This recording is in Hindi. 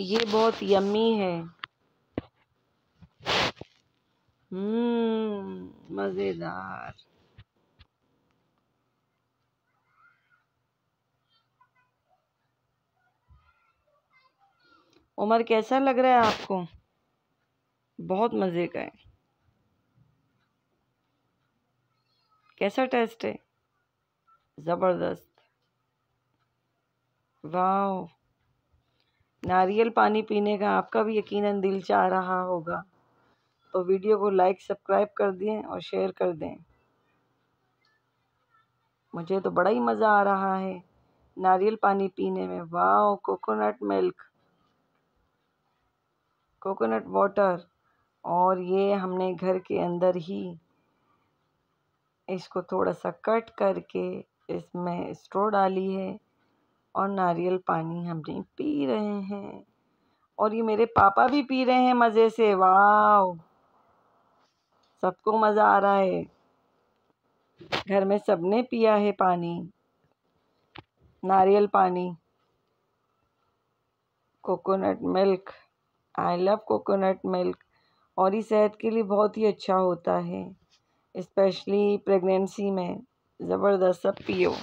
ये बहुत यम्मी है। मज़ेदार। उमर कैसा लग रहा है आपको? बहुत मज़े का है। कैसा टेस्ट है? ज़बरदस्त। वाओ। नारियल पानी पीने का आपका भी यकीनन दिल चाह रहा होगा, तो वीडियो को लाइक सब्सक्राइब कर दें और शेयर कर दें। मुझे तो बड़ा ही मज़ा आ रहा है नारियल पानी पीने में। Wow. Coconut milk, coconut water, और ये हमने घर के अंदर ही इसको थोड़ा सा कट करके इसमें स्ट्रॉ डाली है और नारियल पानी हम भी पी रहे हैं, और ये मेरे पापा भी पी रहे हैं मज़े से। वाओ, सबको मज़ा आ रहा है। घर में सबने पिया है पानी, नारियल पानी, coconut milk. I love coconut milk, और ये सेहत के लिए बहुत ही अच्छा होता है, स्पेशली प्रेगनेंसी में। ज़बरदस्त। सब पियो।